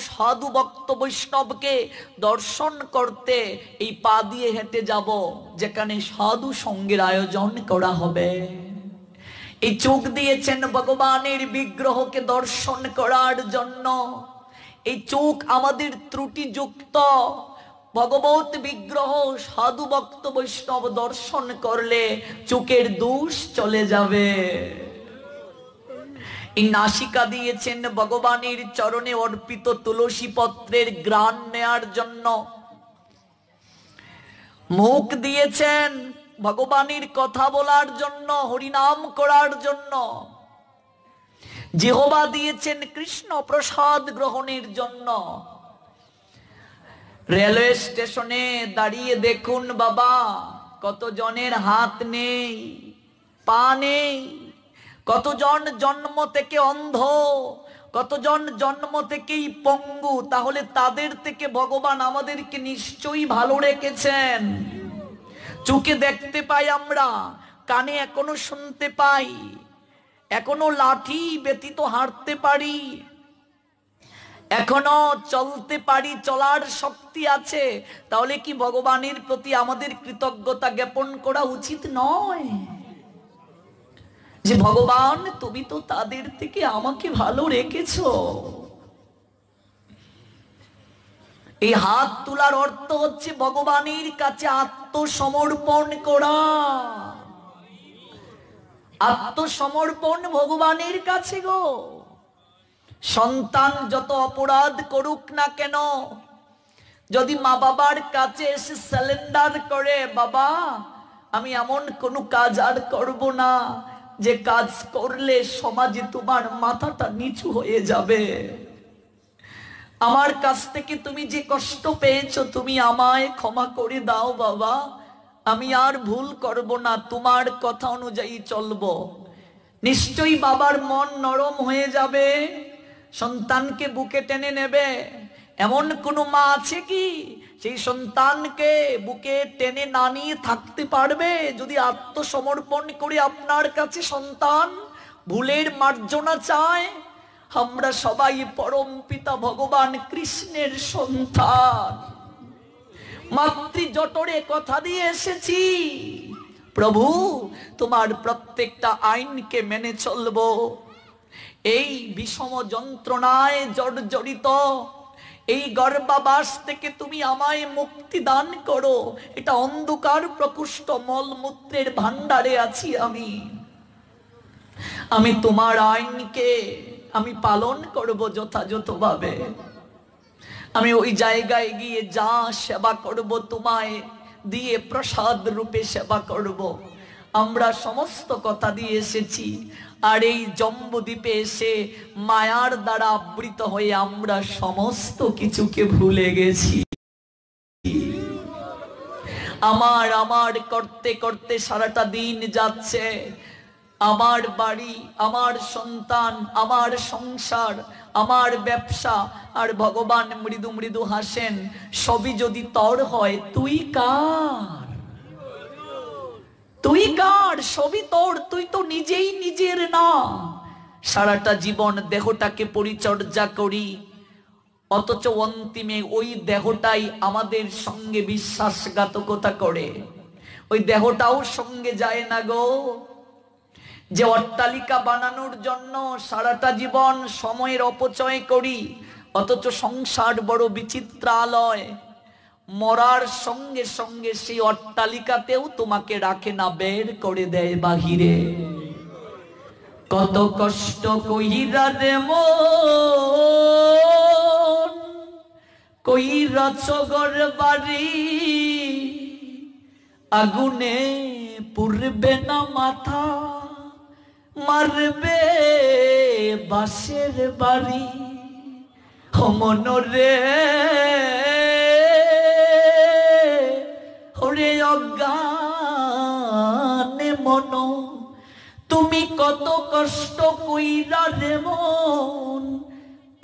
साधु भक्त वैष्णव के दर्शन करते पा दिए हेटे जाब जेखाने साधु संगेर आयोजन करा होबे। चोख दिएछेन भगवानेर विग्रह के दर्शन करार जन्नो। चोख आमादेर त्रुटि युक्त भगवत विग्रह साधु भक्त वैष्णव दर्शन करले चोखेर दोष चले जाबे। नासिका दिएछेन भगवानेर चरणे अर्पित तुलसी पत्रेर ग्राण नेयार जन्नो। मुख दिएछेन भगवानेर कथा बोलार जन्नो, हरिनाम करार जन्नो। जिह्वा दिएछेन कृष्ण प्रसाद ग्रहणेर जन्नो। रेलवे स्टेशने दाड़िये देखुन बाबा कत जनेर हाथ नेई पा नेई, कत जन जन्म थेके अंध, कत जन जन्म थेकेई पंगु। ताहले तादेर थेके भगवान आमादेरके निश्चयई भालो रेखेछेन। चोखे देखते पाई आमरा, काने एखोनो शुनते पाई, एखोनो लाठी व्यतीत हांटते पारी, एखोनो चलते पारी, चलार शक्ति आछे। ताहले कि भगवानेर प्रति आमादेर कृतज्ञता ज्ञापन करा उचित नय? जे भगवान तुमी तो तादेर थेके आमाके भालो रेखेछो। ए हाथ तुलार अर्थ होच्छे भगवानेर काछे आत्मसमर्पण करा। आत्मसमर्पण भगवानेर काछे गो। सन्तान जत अपराध करुक ना केन, जदि मा बाबार काछे एसे सारेंडार करे, बाबा आमी एमन कोनो काज आर करबो ना जे काज करले समाजे तुम्हार माथाटा नीचू होये जाबे, आमार काछ थेके तुमी जे कष्ट पेयेछो तुमी आमाय क्षमा करे दाओ बाबा, आमी आर भूल करबो ना, तुम्हार कथा अनुयायी चलबो, निश्चयई बाबार मन नरम होये जाबे, सन्तानके बुके टेने नेबे। एमन कोनो मा आछे कि सेई सन्तानके बुके टेने ना निये थाकते पारबे? यदि आत्मसमर्पण करे आपनार काछे सन्तान भूलेर मार्जना चाय। आमरा सबाई परम पिता भगवान कृष्णेर सन्तान, मातृ जठरे कथा दिये एसेछि प्रभु तोमार प्रत्येकटा आईनके मेने चलबो। एई विषम यंत्रणाय जर्जरित गर्भाबास थेके तुमी आमाय मुक्ति दान करो। एटा अंधकार प्रकोष्ठ मलमूत्रेर भाण्डारे आछि आमी, आमी तोमार आईनके आमी पालन करब यथायथभावे। आमी ओई जायगाय गिये जा सेवा करब तोमाय दिये प्रसाद रूपे सेवा करब। आमरा समस्त कथा दिये एसेछि, आरे जम्बुद्वीपे एसे मायार द्वारा आवृत हये आमरा समस्त किछुके भूले गेछि। आमार आमार करते करते साराटा दिन जाच्छे। आमार बाड़ी, आमार सन्तान, आमार संसार, आमार व्यवसा। आर भगवान मृदु मृदु हासेन, सबई जदि तोर हय तुई कार? तुई कार? सबई तोर, तुई तो निजेई निजेर ना। साराटा जीवन देहटाके परिचर्या करी, अथच अंतिमे ओई देहटाई आमादेर संगे विश्वासघातकता करे। ओई देहटाओ संगे जाय ना गो। जे अट्टालिका बानानोर जन्नो साराटा जीवन समयेर अपचय करी, अथच संसार बड़ो विचित्र आलय। मरार संगे संगे से अट्टालिकातेও তোমাকে রাখে না, বের করে দেয় বাহিরে। কত কষ্ট কইরা রে মন কইরা চগর বাড়ি, আগুনে পুড়বে না মাথা, মারবে বাঁশের বাড়ি। ও মন রে অজ্ঞানে মন তুমি কত কষ্ট কইরা রে মন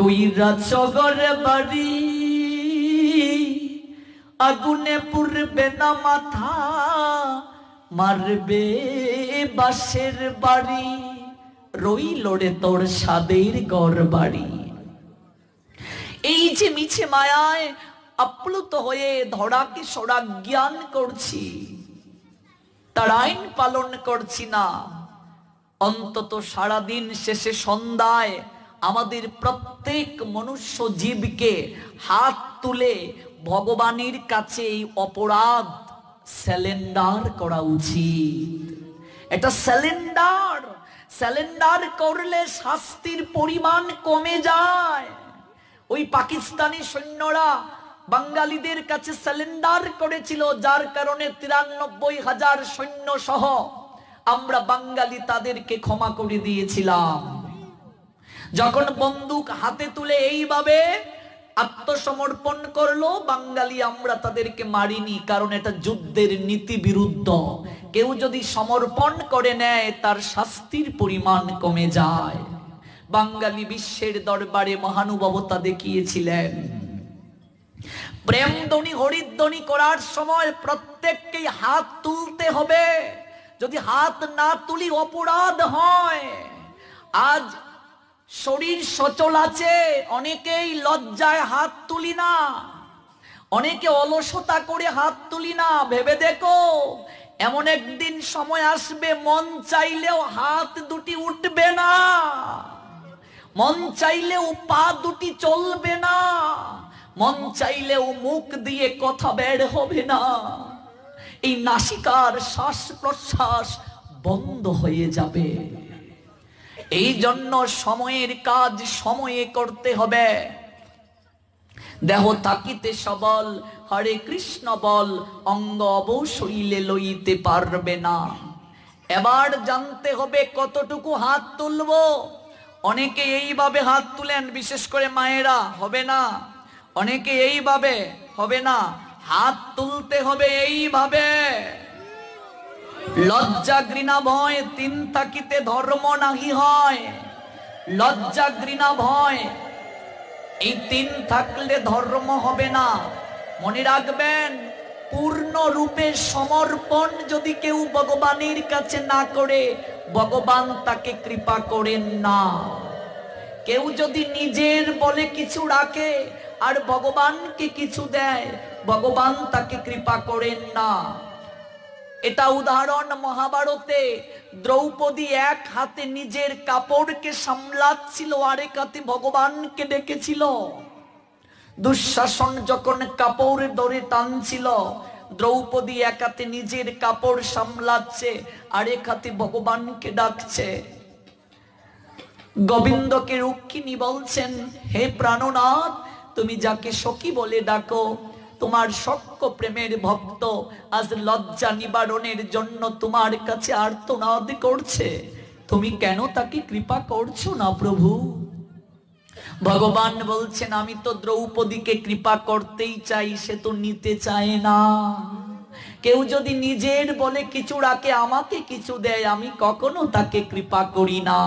কইরা চগর বাড়ি, আগুনে পুড়বে না মাথা, মারবে বাঁশের বাড়ি। রইল রে তোর সাদের ঘর বাড়ি। এই যে মিছে মায়ায় আপ্লুত হয়ে ধড়াকে সড়া জ্ঞান করছি, তার আইন পালন করছি না। অন্তত সারাদিন শেষে সন্ধ্যায় আমাদের প্রত্যেক মনুষ্য জীবকে হাত তুলে ভগবানের কাছে এই অপরাধ সারেন্ডার করা উচিত। এটা সারেন্ডার, সারেন্ডার করলে শাস্তির পরিমাণ কমে যায়। ওই পাকিস্তানি সৈন্যরা বাঙালিদের কাছে সারেন্ডার করেছিল, যার কারণে ৯৩,০০০ সৈন্য সহ আমরা বাঙালি তাদেরকে ক্ষমা করে দিয়েছিলাম। যখন বন্দুক হাতে তুলে এইভাবে আত্মসমর্পণ করলো বাঙালি, আমরা তাদেরকে মারিনি, কারণ এটা যুদ্ধের নীতি বিরুদ্ধ। কেউ যদি সমর্পণ করে নেয় তার শাস্তির পরিমাণ কমে যায়। বাঙালি বিশ্বের দরবারে মহানুভবতা দেখিয়েছিলেন। প্রেমধ্বনি হরিধ্বনি করার সময় প্রত্যেককেই হাত তুলতে হবে, যদি হাত না তুলি অপরাধ হয়। আজ শরীর সচল আছে, অনেকেই লজ্জায় হাত তুলি না, অনেকে অলসতা করে হাত তুলি না। ভেবে দেখো, এমন একদিন সময় আসবে মন চাইলেও হাত দুটি উঠবে না, মন চাইলেও পা দুটি চলবে না, মন চাইলেও মুখ দিয়ে কথা বের হবে না। এই নাসিকার শ্বাস প্রশ্বাস বন্ধ হয়ে যাবে। এই জন্য সময়ের কাজ সময়ে করতে হবে। দেহ থাকিতে সবল হরে কৃষ্ণ বল, অঙ্গ অবশইলে লইতে পারবে না। এবার জানতে হবে কতটুকু হাত তুলব। অনেকে এইভাবে হাত তুলেন, বিশেষ করে মায়েরা, হবে না। অনেকে এইভাবে, হবে না। হাত তুলতে হবে এইভাবে। লজ্জা ঘৃণা ভয় তিন থাকিতে ধর্ম নাহি হয়। লজ্জা ঘৃণা ভয় এই তিন থাকলে ধর্ম হবে না। মনে রাখবেন, পূর্ণ রূপে সমর্পণ যদি কেউ ভগবানের কাছে না করে, ভগবান তাকে কৃপা করেন না। কেউ যদি নিজের বলে কিছু রাখে আর ভগবানকে কিছু দেয়, ভগবান তাকে কৃপা করেন না। এটা উদাহরণ মহাভারতে, দ্রৌপদী এক হাতে নিজের কাপড়কে সামলাচ্ছিল, আরেক হাতে ভগবানকে ডেকেছিল। দুঃশাসন যখন কাপড় ধরে টানছিল, দ্রৌপদী এক হাতে নিজের কাপড় সামলাচ্ছে, আরেক হাতে ভগবানকে ডাকছে। গোবিন্দকে রুক্মিণী বলছেন, হে প্রাণনাথ, তুমি যাকে সখী বলে ডাকো, তোমার সখ্য প্রেমের ভক্ত আজ লজ্জা নিবারণের জন্য তোমার কাছে আর্তনাদ করছে, তুমি কেন তাকে কৃপা করছো না প্রভু? ভগবান বলছেন, আমি তো দ্রৌপদীকে কৃপা করতেই চাই, সে তো নিতে চায় না। কেউ যদি নিজের বলে কিছু রাখে, আমাকে কিছু দেয়, আমি কখনো তাকে কৃপা করি না।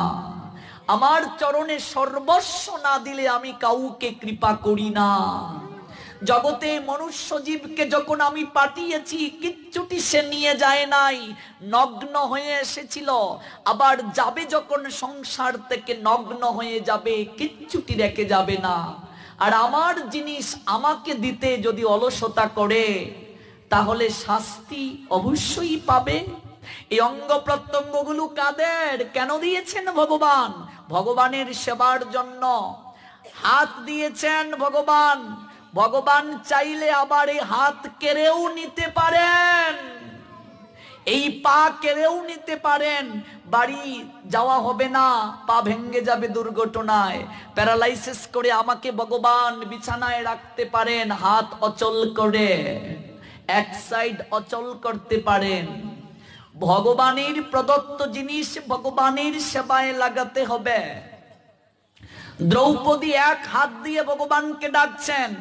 আমার চরণে সর্বস্ব না দিলে আমি কাউকে কৃপা করি না। জগতে মনুষ্য জীবকে যখন আমি পাঠিয়েছি, কিচ্ছুটি সে নিয়ে যায় নাই, নগ্ন হয়ে এসেছিল। আবার যাবে যখন সংসার থেকে, নগ্ন হয়ে যাবে, কিচ্ছুটি রেখে যাবে না। আর আমার জিনিস আমাকে দিতে যদি অলসতা করে, তাহলে শাস্তি অবশ্যই পাবে। এই অঙ্গ প্রত্যঙ্গগুলো কাদের? কেন দিয়েছেন ভগবান? ভগবানের সেবার জন্য। হাত দিয়েছেন ভগবান, ভগবান চাইলে আবার এই হাত কেড়েও নিতে পারেন, এই পা কেড়েও নিতে পারেন। বাড়ি যাওয়া হবে না, পা ভেঙে যাবে দুর্ঘটনায়, প্যারালাইসিস করে আমাকে ভগবান বিছানায় রাখতে পারেন, হাত অচল করে, এক সাইড অচল করতে পারেন। ভগবানের প্রদত্ত জিনিস ভগবানের সেবায় লাগাতে হবে। দ্রৌপদী এক হাত দিয়ে ভগবানকে ডাকছেন,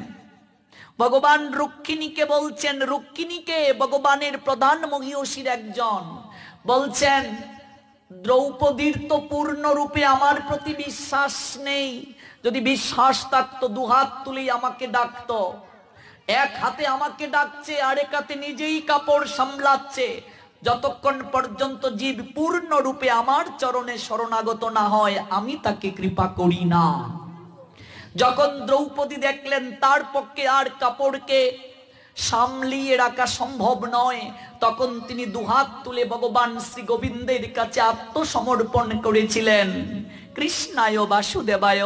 ভগবান রুক্মিণীকে বলছেন, রুক্মিণীকে, ভগবানের প্রধান মহিষীর একজন, বলছেন, দ্রৌপদীর তো পূর্ণরূপে আমার প্রতি বিশ্বাস নেই, যদি বিশ্বাস থাকতো দুহাত তুলেই আমাকে ডাকতো। এক হাতে আমাকে ডাকছে, আরেক হাতে নিজেই কাপড় সামলাচ্ছে। যতক্ষণ পর্যন্ত জীব পূর্ণরূপে আমার চরণে শরণাগত না হয়, আমি তাকে কৃপা করি না। যখন দ্রৌপদী দেখলেন তার পক্ষে আর কাপড়কে সামলিয়ে রাখা সম্ভব নয়, তখন তিনি দুহাত তুলে ভগবান শ্রী গোবিন্দের কাছে আত্মসমর্পণ করেছিলেন। কৃষ্ণায় বাসুদেবায়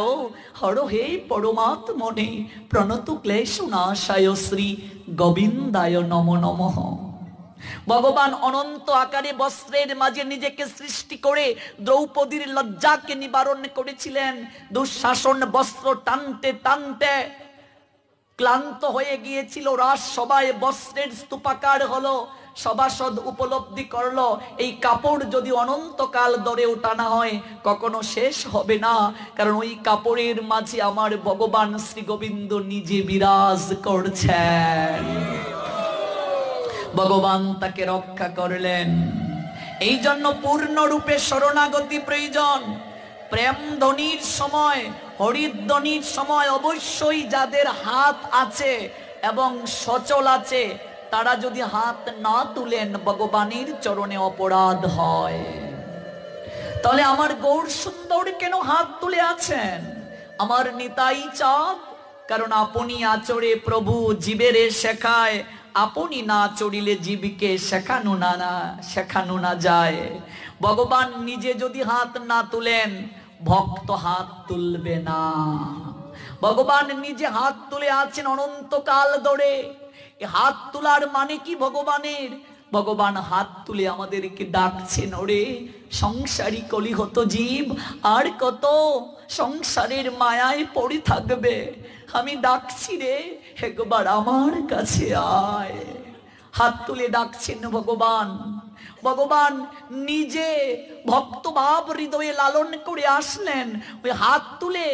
হরহে পরমাত্মনে প্রণত ক্লেশনাশায় শ্রী গোবিন্দায় নমো নমঃ। ভগবান অনন্ত আকারে বস্ত্রের মাঝে নিজেকে সৃষ্টি করে দ্রৌপদীর লজ্জাকে নিবারণ করেছিলেন। দুঃশাসন বস্ত্র টানতে টানতে ক্লান্ত হয়ে গিয়েছিল, রাজসভায় বস্ত্রের স্তূপাকার হলো। সভাসদ উপলব্ধি করলো এই কাপড় যদি অনন্তকাল ধরে ওঠানো হয় কখনো শেষ হবে না, কারণ ওই কাপড়ের মাঝে আমার ভগবান শ্রী গোবিন্দ নিজে বিরাজ করছেন। ভগবান তাকে রক্ষা করলেন। এই জন্য পূর্ণরূপে শরণাগতি প্রয়োজন। প্রেম ধ্বনির সময়, হরিধ্বনির সময় অবশ্যই যাদের হাত আছে এবং সচল আছে তারা যদি হাত না তুলেন ভগবানের চরণে অপরাধ হয়। তাহলে আমার গৌর সুন্দর কেন হাত তুলে আছেন? আমার নিতাই চাঁদ, কারণ আপনি আচরে প্রভু জীবের শেখায়, আপনি না চড়িলে জীবকে শেখানো না যায়। ভগবান নিজে যদি হাত না তুলেন ভক্ত হাত তুলবে না। ভগবান নিজে হাত তুলে আছেন অনন্তকাল ধরে। হাত তোলার মানে কি ভগবানের? ভগবান হাত তুলে আমাদেরকে ডাকছেন, ওরে সংসারী কলিহত জীব আর কত সংসারের মায়ায় পড়ে থাকবে, আমি ডাকছি রে একবার আমার কাছে আয়। হাত তুলে ডাকছেন ভগবান। ভগবান নিজে ভক্তভাব হৃদয়ে লালন করে আসলেন। ওই হাত তুলে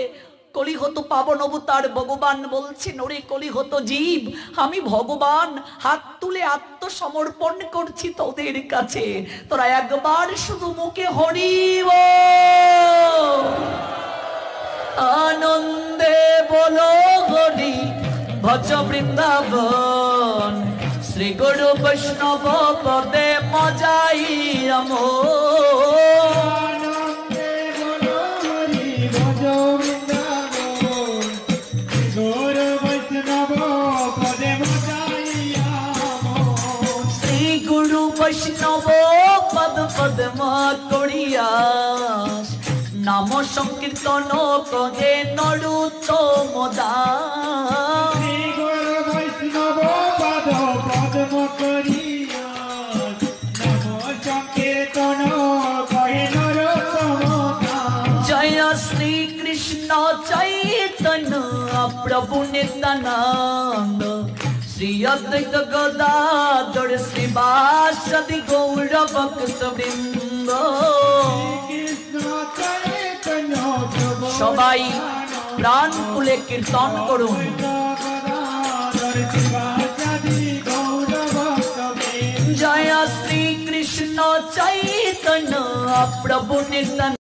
কলিহত পাবন অবতার ভগবান বলছেন, ওরে কলিহত জীব আমি ভগবান হাত তুলে আত্মসমর্পণ করছি তোদের কাছে, তোরা একবার শুধু মুখে হরি আনন্দে বলো হরি ভজ বৃন্দাবন শ্রী গুরু বৈষ্ণব পদে মজাই আমোদ। বৈষ্ণব পদ পদ্মা কড়িয়া নাম সংকীর্তন কদে নরোত্তম দাস। বৈষ্ণব পদ পদ্মা কড়িয়া নাম সংকীর্তন কদে নরোত্তম দাস। জয় শ্রী কৃষ্ণ চৈতন্য প্রভু Nityananda Shri Advaita Gadadhar Shri Vasadi Gaura Bhakta Vrinda Shabai Pran Kule Kirtan Karun Jaya Shri Krishna Chaitanya Prabhu Nityananda